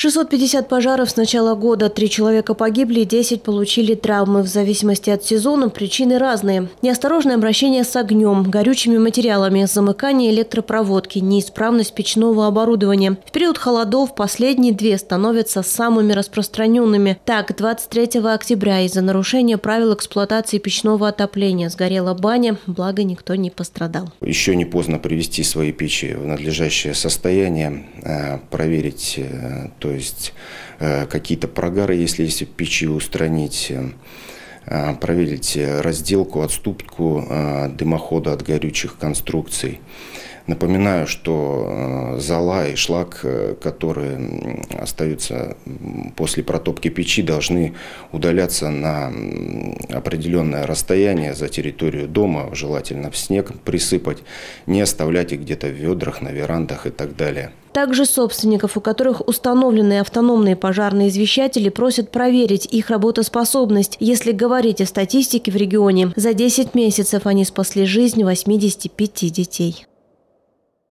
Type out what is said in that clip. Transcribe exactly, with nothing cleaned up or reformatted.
шестьсот пятьдесят пожаров с начала года. Три человека погибли, десять получили травмы. В зависимости от сезона причины разные. Неосторожное обращение с огнем, горючими материалами, замыкание электропроводки, неисправность печного оборудования. В период холодов последние две становятся самыми распространенными. Так, двадцать третьего октября из-за нарушения правил эксплуатации печного отопления сгорела баня, благо никто не пострадал. Еще не поздно привести свои печи в надлежащее состояние, проверить то, То есть какие-то прогары, если есть в печи, устранить, проверить разделку, отступку дымохода от горючих конструкций. Напоминаю, что зола и шлак, которые остаются после протопки печи, должны удаляться на определенное расстояние за территорию дома, желательно в снег присыпать, не оставлять их где-то в ведрах, на верандах и так далее. Также собственников, у которых установлены автономные пожарные извещатели, просят проверить их работоспособность. Если говорить о статистике в регионе, за десять месяцев они спасли жизнь восьмидесяти пяти детей.